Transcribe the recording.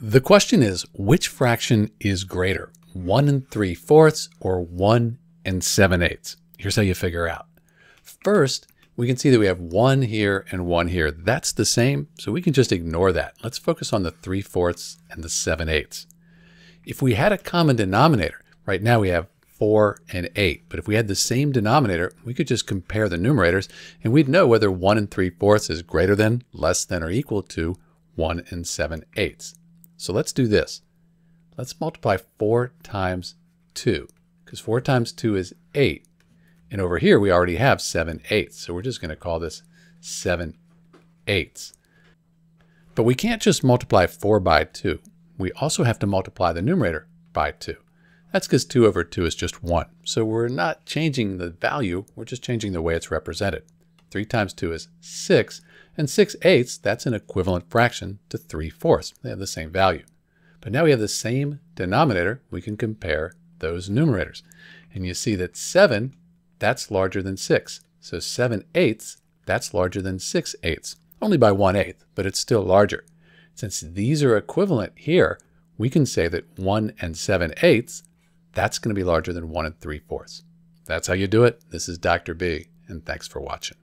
The question is, which fraction is greater, 1 3/4 or 1 7/8? Here's how you figure out. First, we can see that we have 1 here and 1 here. That's the same, so we can just ignore that. Let's focus on the 3/4 and the 7/8. If we had a common denominator, right now we have 4 and 8, but if we had the same denominator, we could just compare the numerators and we'd know whether 1 3/4 is greater than, less than, or equal to 1 7/8. So let's do this. Let's multiply 4 times 2, because 4 times 2 is 8. And over here, we already have 7/8. So we're just going to call this 7/8. But we can't just multiply 4 by 2. We also have to multiply the numerator by 2. That's because 2 over 2 is just 1. So we're not changing the value. We're just changing the way it's represented. 3 times 2 is 6. And 6/8, that's an equivalent fraction to 3/4. They have the same value. But now we have the same denominator. We can compare those numerators. And you see that 7, that's larger than 6. So 7/8, that's larger than 6/8, only by 1/8, but it's still larger. Since these are equivalent here, we can say that 1 7/8, that's going to be larger than 1 3/4. That's how you do it. This is Dr. B, and thanks for watching.